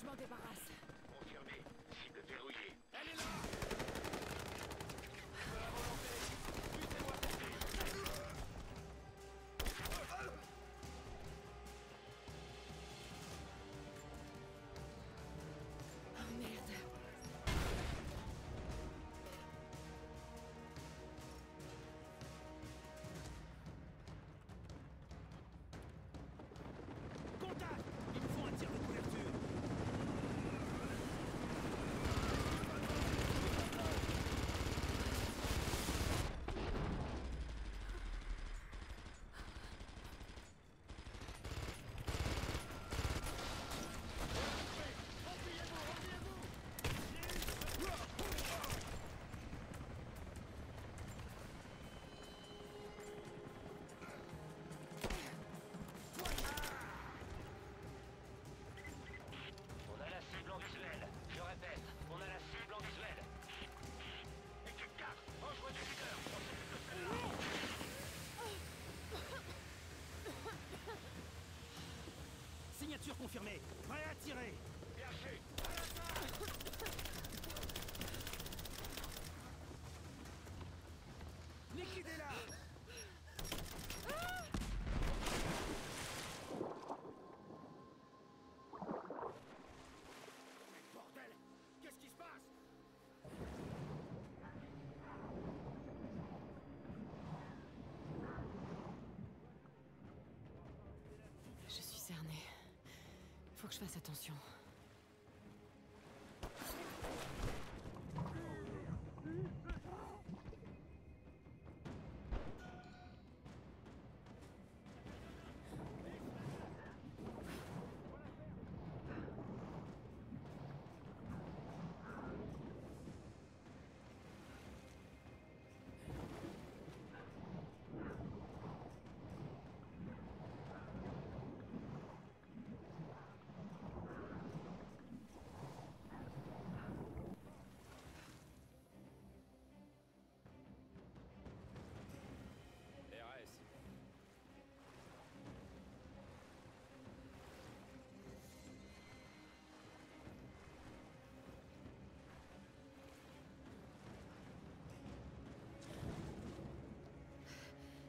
je m'en débarrasse. Confirmé. Cible verrouillée. Elle est là. Oh merde. Signature confirmée. Prêt à tirer. Perché. À l'attaque. Liquidez-la. Mais bordel, qu'est-ce qui se passe? Je suis cerné. Faut que je fasse attention.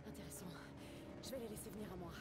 Intéressant. Je vais les laisser venir à moi.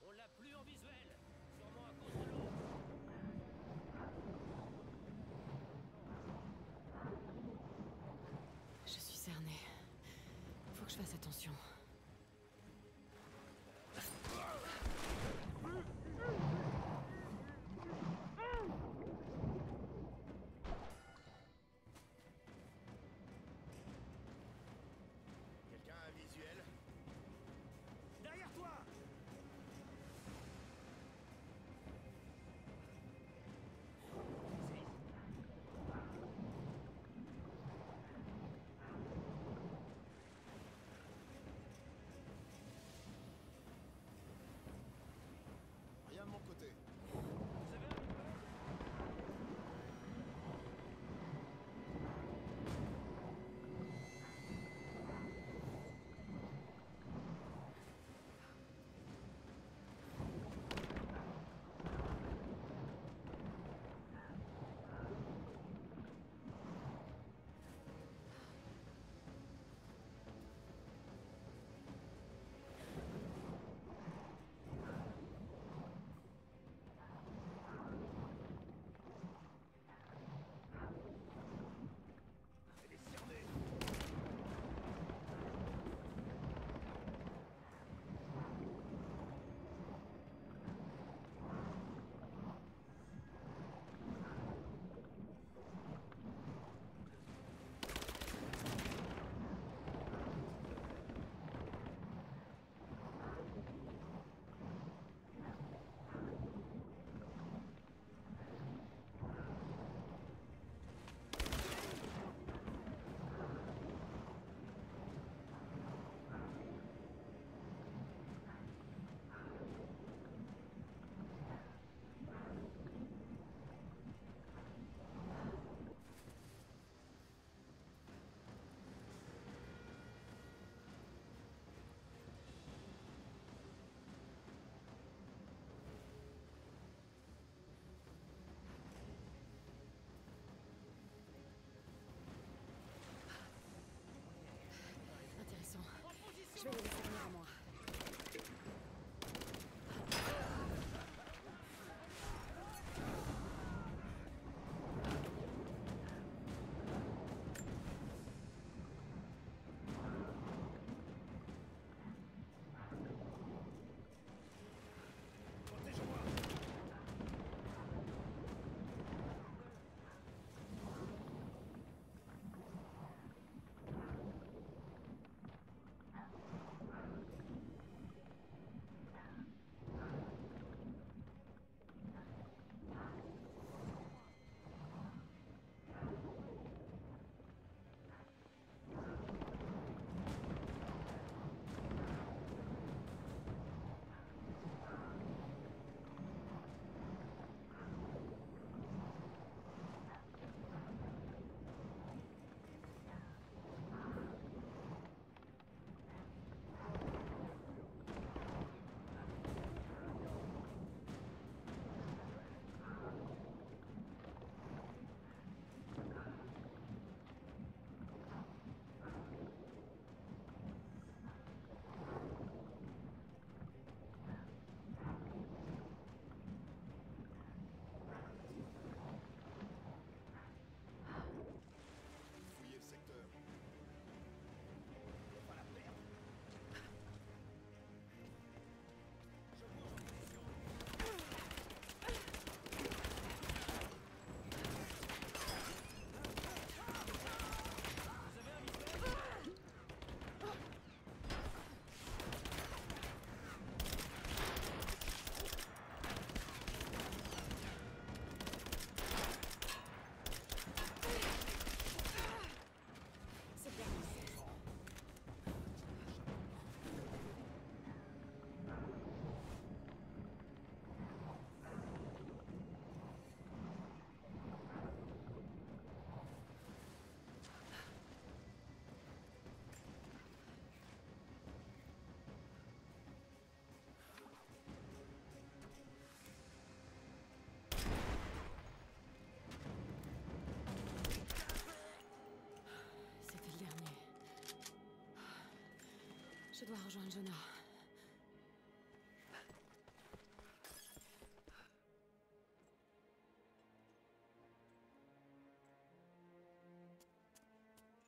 On l'a plus en visuel, sûrement à cause de l'eau. Je suis cerné. Faut que je fasse attention. Quelqu'un a un visuel? Derrière toi! Je dois rejoindre Jonah.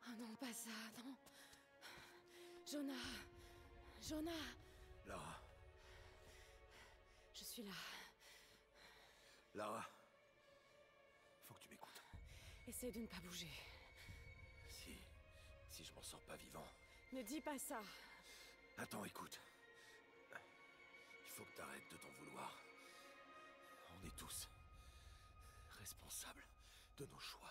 Oh non, pas ça, non. Jonah. Jonah. Lara. Je suis là. Lara. Faut que tu m'écoutes. Essaye de ne pas bouger. Si je m'en sors pas vivant... Ne dis pas ça. Attends, écoute. Il faut que t'arrêtes de t'en vouloir. On est tous... responsables de nos choix.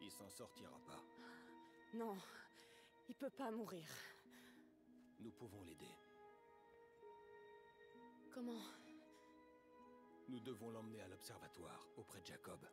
Il s'en sortira pas. Non, il peut pas mourir. Nous pouvons l'aider. Comment ? Nous devons l'emmener à l'observatoire, auprès de Jacob.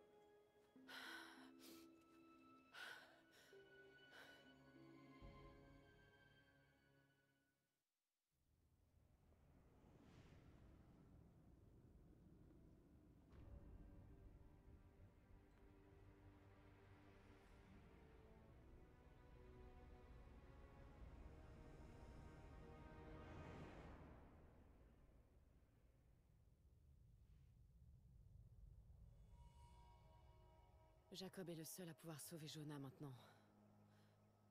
Jacob est le seul à pouvoir sauver Jonah maintenant.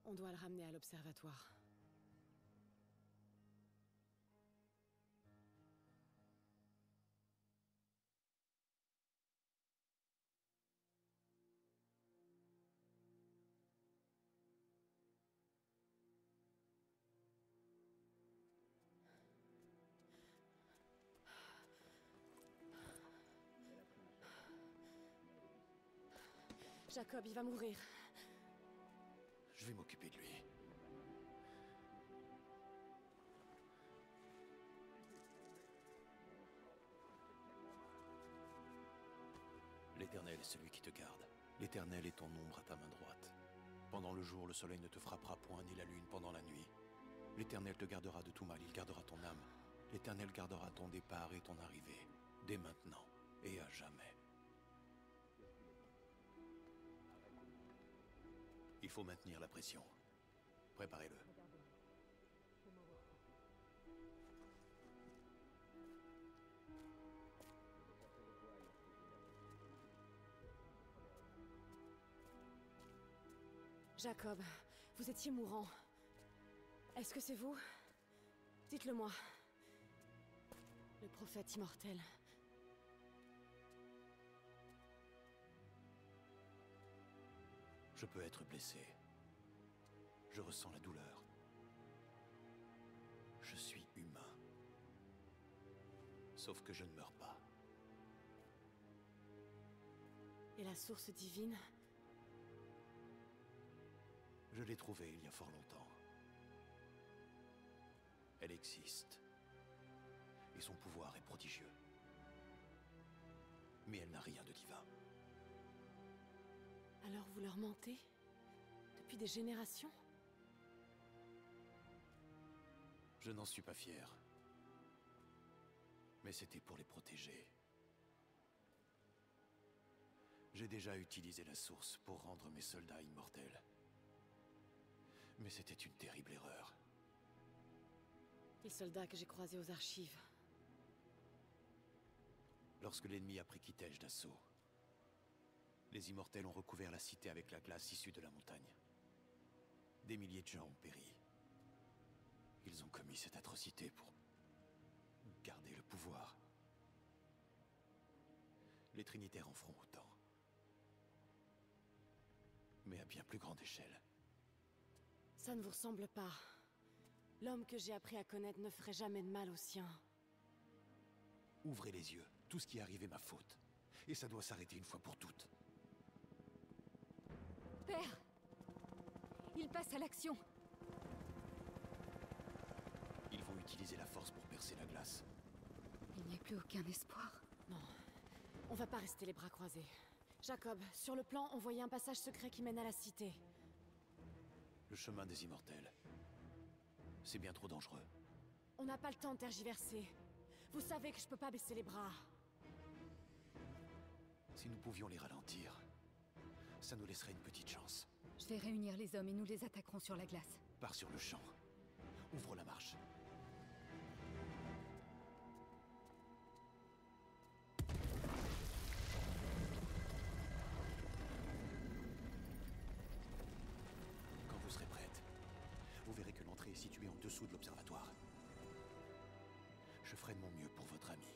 On doit le ramener à l'observatoire. Jacob, il va mourir. Je vais m'occuper de lui. L'Éternel est celui qui te garde. L'Éternel est ton ombre à ta main droite. Pendant le jour, le soleil ne te frappera point, ni la lune pendant la nuit. L'Éternel te gardera de tout mal, il gardera ton âme. L'Éternel gardera ton départ et ton arrivée, dès maintenant et à jamais. Il faut maintenir la pression. Préparez-le. Jacob, vous étiez mourant. Est-ce que c'est vous? Dites-le-moi. Le prophète immortel. Je peux être blessé. Je ressens la douleur. Je suis humain. Sauf que je ne meurs pas. Et la source divine? Je l'ai trouvée il y a fort longtemps. Elle existe. Et son pouvoir est prodigieux. Mais elle n'a rien de divin. Alors vous leur mentez? Depuis des générations? Je n'en suis pas fier. Mais c'était pour les protéger. J'ai déjà utilisé la source pour rendre mes soldats immortels. Mais c'était une terrible erreur. Les soldats que j'ai croisés aux archives. Lorsque l'ennemi a pris Kitej d'assaut, les Immortels ont recouvert la cité avec la glace issue de la montagne. Des milliers de gens ont péri. Ils ont commis cette atrocité pour... garder le pouvoir. Les Trinitaires en feront autant. Mais à bien plus grande échelle. Ça ne vous ressemble pas. L'homme que j'ai appris à connaître ne ferait jamais de mal aux siens. Ouvrez les yeux. Tout ce qui est arrivé est ma faute. Et ça doit s'arrêter une fois pour toutes. Père, il passe à l'action. Ils vont utiliser la force pour percer la glace. Il n'y a plus aucun espoir. Non, on va pas rester les bras croisés. Jacob, sur le plan, on voyait un passage secret qui mène à la cité. Le chemin des immortels. C'est bien trop dangereux. On n'a pas le temps de tergiverser. Vous savez que je peux pas baisser les bras. Si nous pouvions les ralentir, ça nous laisserait une petite chance. Je vais réunir les hommes et nous les attaquerons sur la glace. Pars sur le champ. Ouvre la marche. Quand vous serez prête, vous verrez que l'entrée est située en dessous de l'observatoire. Je ferai de mon mieux pour votre ami.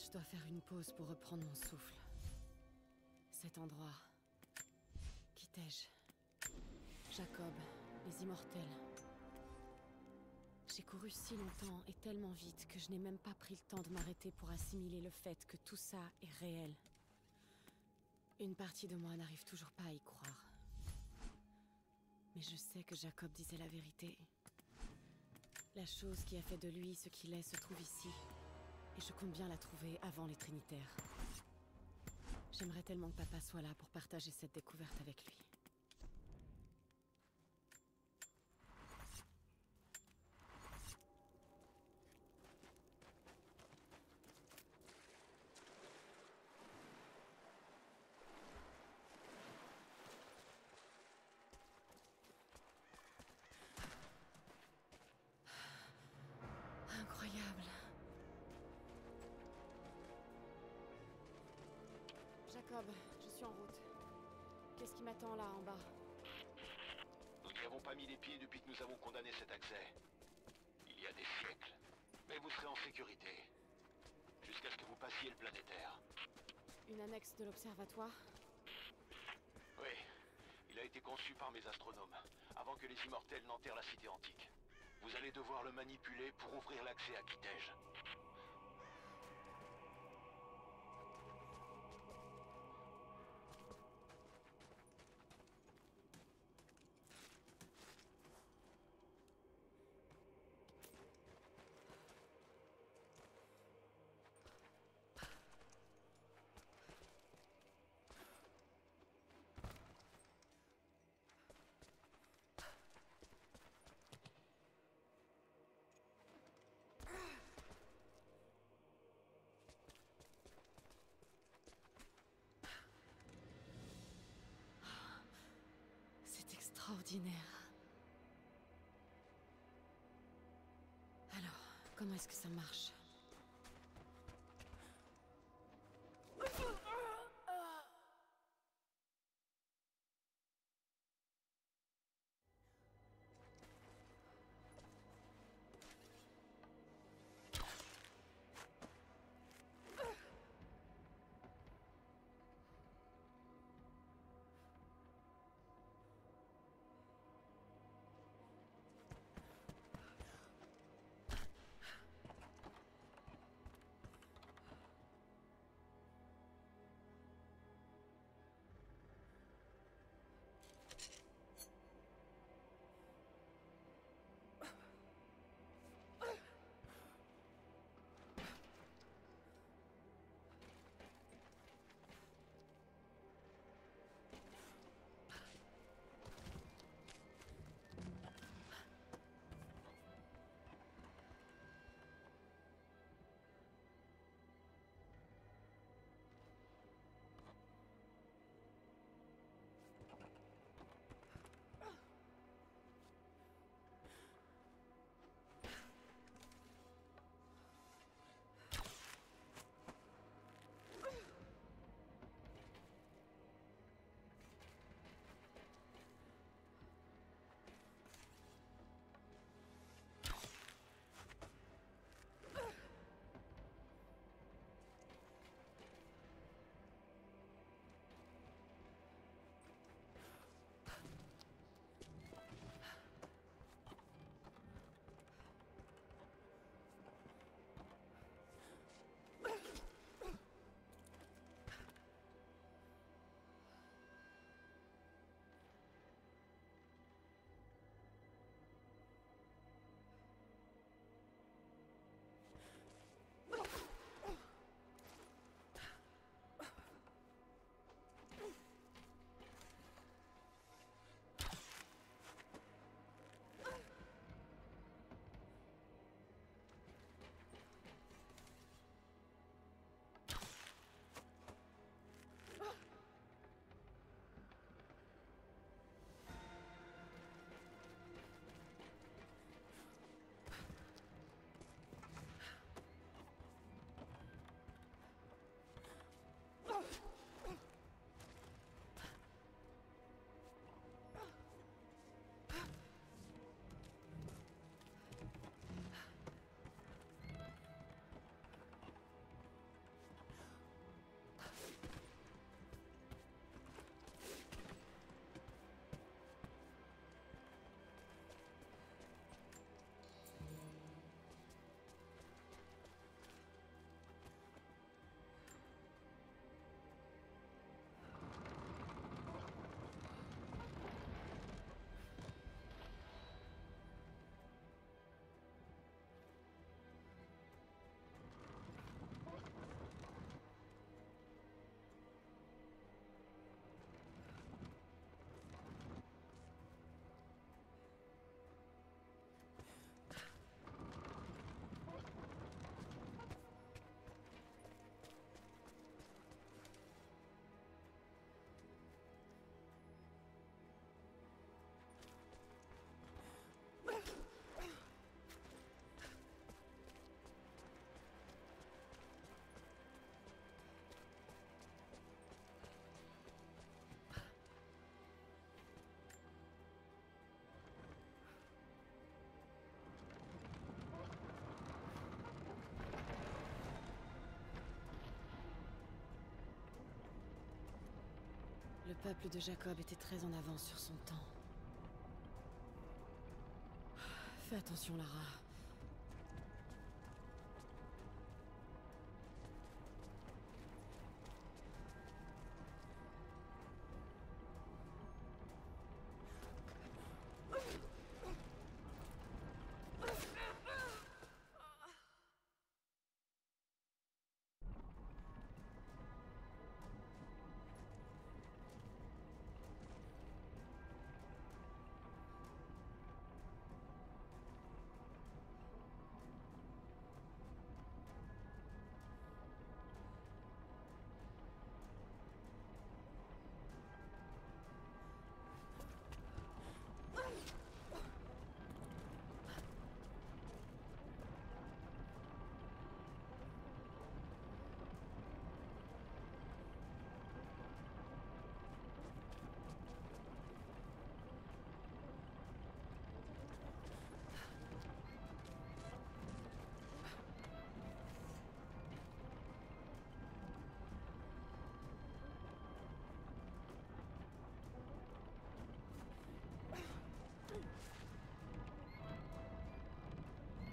Je dois faire une pause pour reprendre mon souffle. Cet endroit... Kitej, Jacob, les Immortels... J'ai couru si longtemps et tellement vite que je n'ai même pas pris le temps de m'arrêter pour assimiler le fait que tout ça est réel. Une partie de moi n'arrive toujours pas à y croire. Mais je sais que Jacob disait la vérité. La chose qui a fait de lui ce qu'il est se trouve ici. Et je compte bien la trouver avant les Trinitaires. J'aimerais tellement que papa soit là pour partager cette découverte avec lui. Jacob, je suis en route. Qu'est-ce qui m'attend là, en bas? Nous n'y avons pas mis les pieds depuis que nous avons condamné cet accès. Il y a des siècles. Mais vous serez en sécurité. Jusqu'à ce que vous passiez le planétaire. Une annexe de l'observatoire? Oui. Il a été conçu par mes astronomes, avant que les Immortels n'enterrent la cité antique. Vous allez devoir le manipuler pour ouvrir l'accès à Kitej. Ordinaire. Alors, comment est-ce que ça marche? peuple de Jacob était très en avance sur son temps. Fais attention, Lara.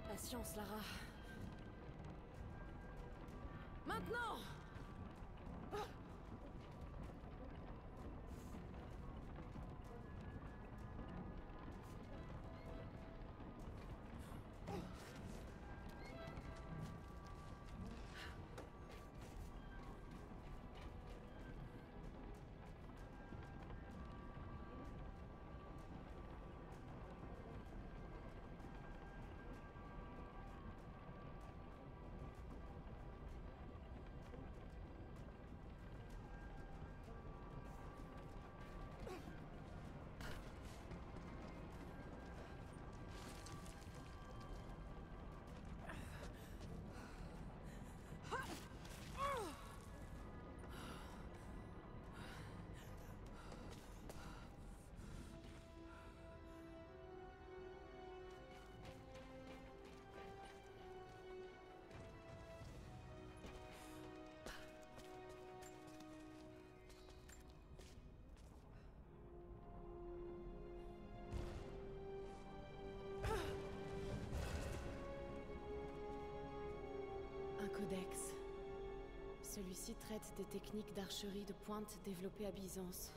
Patience, Lara. Maintenant! Codex. Celui-ci traite des techniques d'archerie de pointe développées à Byzance.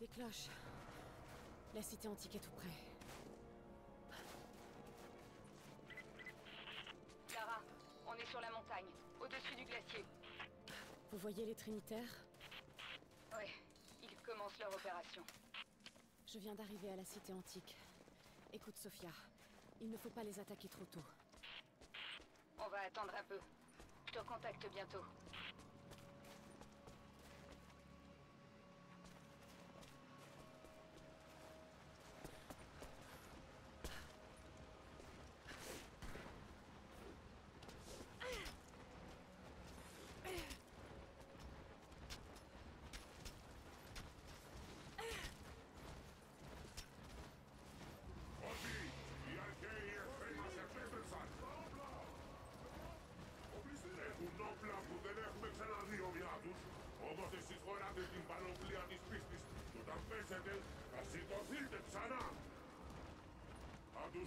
Des cloches. La cité antique est tout près. Lara, on est sur la montagne, au-dessus du glacier. Vous voyez les Trinitaires? Oui, ils commencent leur opération. Je viens d'arriver à la cité antique. Écoute, Sophia, il ne faut pas les attaquer trop tôt. On va attendre un peu. Je te recontacte bientôt. Adus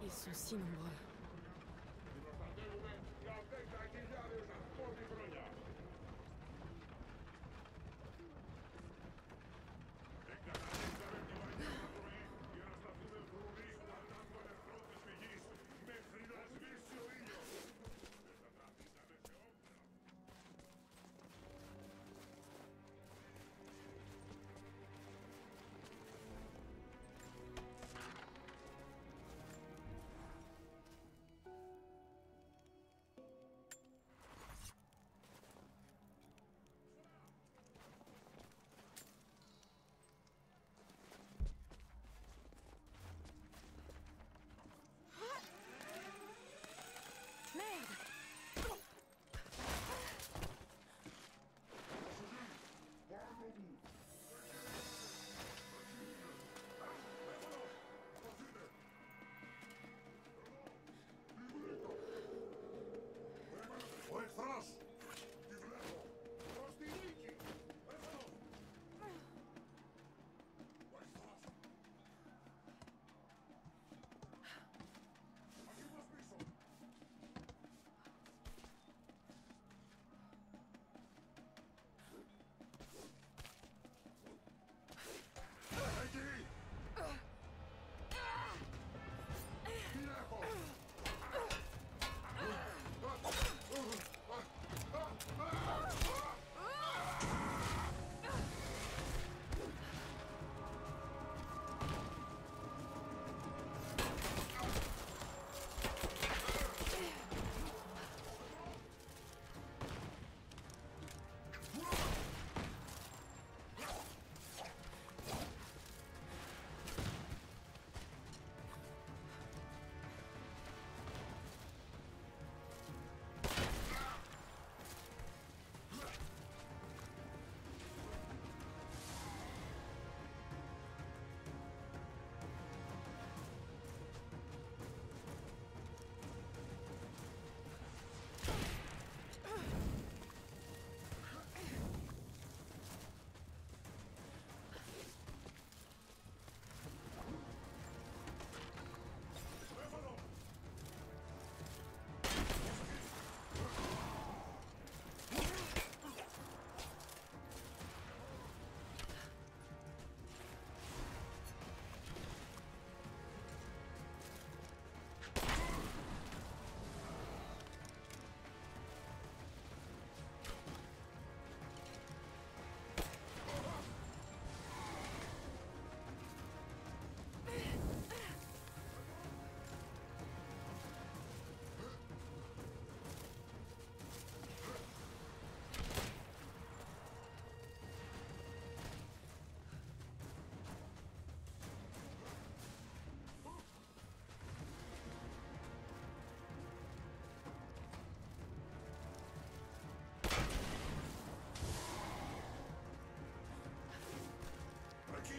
Ils sont si nombreux.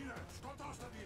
chwilę! Skąd ostatni?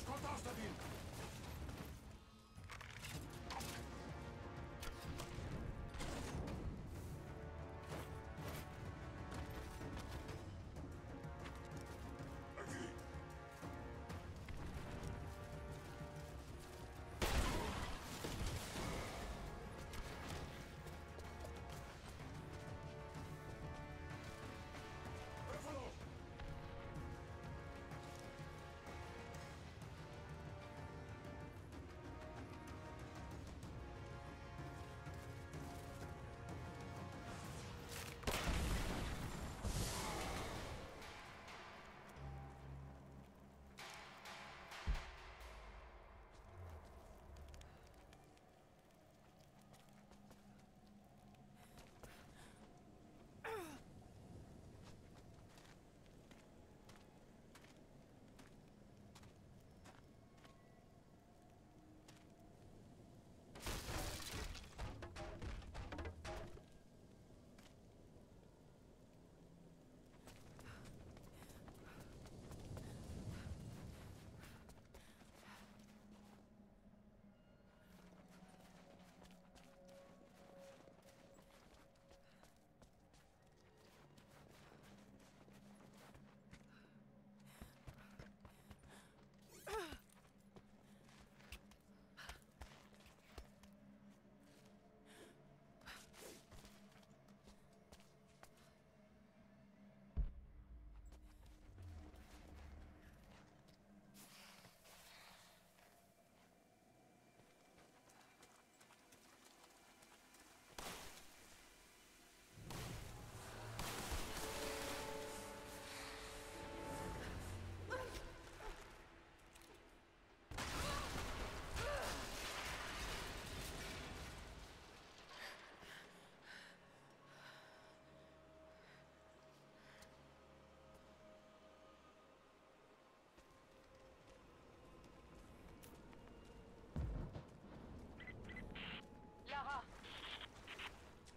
Skąd Astabil? Lara,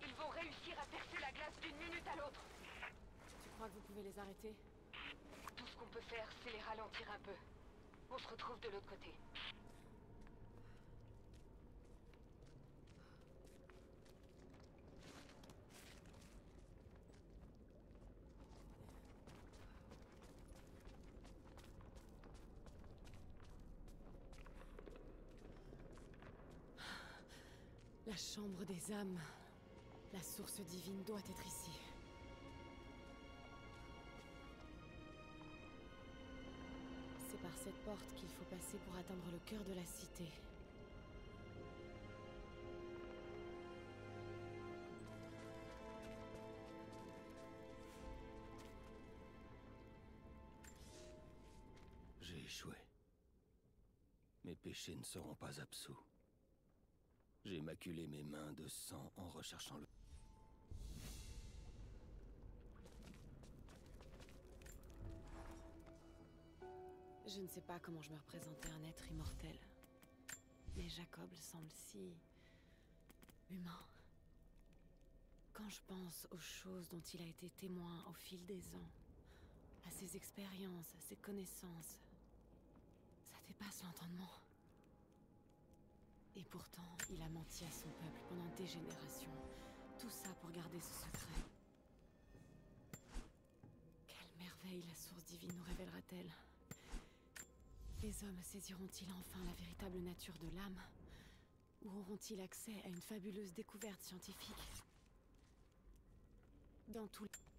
ils vont réussir à percer la glace d'une minute à l'autre. Tu crois que vous pouvez les arrêter? Tout ce qu'on peut faire, c'est les ralentir un peu. On se retrouve de l'autre côté. La chambre des âmes. La source divine doit être ici. C'est par cette porte qu'il faut passer pour atteindre le cœur de la cité. J'ai échoué. Mes péchés ne seront pas absous. J'ai maculé mes mains de sang en recherchant le... Je ne sais pas comment je me représentais un être immortel. Mais Jacob semble si... humain. Quand je pense aux choses dont il a été témoin au fil des ans, à ses expériences, à ses connaissances, ça dépasse l'entendement. Et pourtant, il a menti à son peuple pendant des générations. Tout ça pour garder ce secret. Quelle merveille la source divine nous révélera-t-elle? Les hommes saisiront-ils enfin la véritable nature de l'âme? Ou auront-ils accès à une fabuleuse découverte scientifique? Dans tous les...